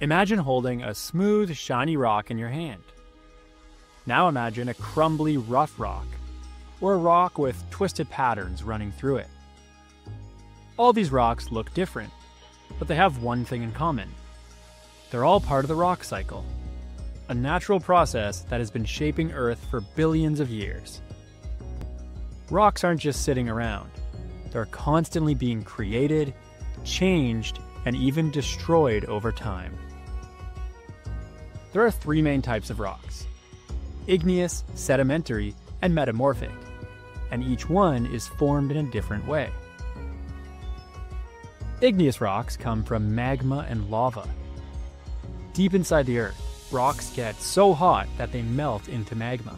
Imagine holding a smooth, shiny rock in your hand. Now imagine a crumbly, rough rock, or a rock with twisted patterns running through it. All these rocks look different, but they have one thing in common. They're all part of the rock cycle, a natural process that has been shaping Earth for billions of years. Rocks aren't just sitting around. They're constantly being created, changed, and even destroyed over time. There are three main types of rocks: igneous, sedimentary, and metamorphic, and each one is formed in a different way. Igneous rocks come from magma and lava. Deep inside the Earth, rocks get so hot that they melt into magma.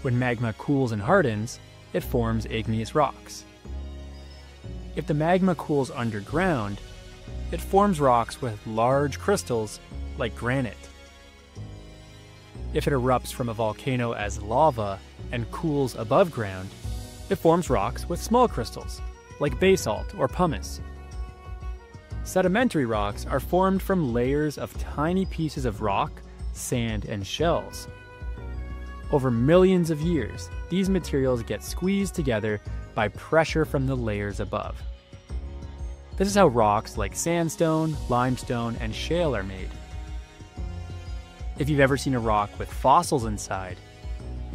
When magma cools and hardens, it forms igneous rocks. If the magma cools underground, it forms rocks with large crystals like granite. If it erupts from a volcano as lava and cools above ground, it forms rocks with small crystals like basalt or pumice. Sedimentary rocks are formed from layers of tiny pieces of rock, sand, and shells. Over millions of years, these materials get squeezed together by pressure from the layers above. This is how rocks like sandstone, limestone, and shale are made. If you've ever seen a rock with fossils inside,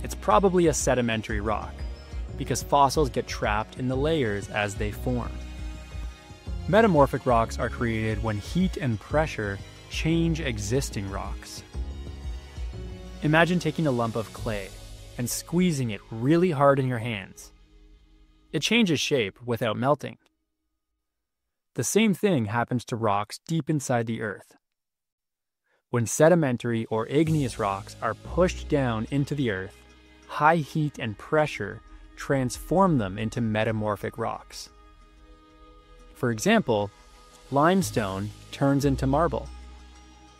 it's probably a sedimentary rock, because fossils get trapped in the layers as they form. Metamorphic rocks are created when heat and pressure change existing rocks. Imagine taking a lump of clay and squeezing it really hard in your hands. It changes shape without melting. The same thing happens to rocks deep inside the Earth. When sedimentary or igneous rocks are pushed down into the Earth, high heat and pressure transform them into metamorphic rocks. For example, limestone turns into marble,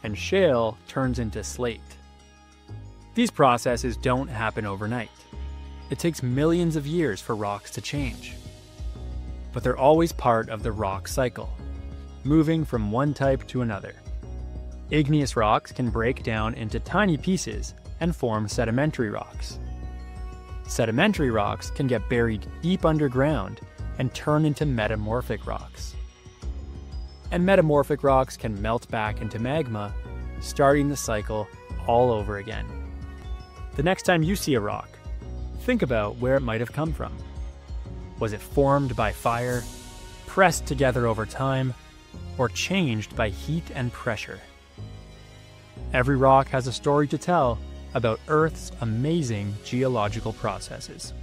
and shale turns into slate. These processes don't happen overnight. It takes millions of years for rocks to change. But they're always part of the rock cycle, moving from one type to another. Igneous rocks can break down into tiny pieces and form sedimentary rocks. Sedimentary rocks can get buried deep underground and turn into metamorphic rocks. And metamorphic rocks can melt back into magma, starting the cycle all over again. The next time you see a rock, think about where it might have come from. Was it formed by fire, pressed together over time, or changed by heat and pressure? Every rock has a story to tell about Earth's amazing geological processes.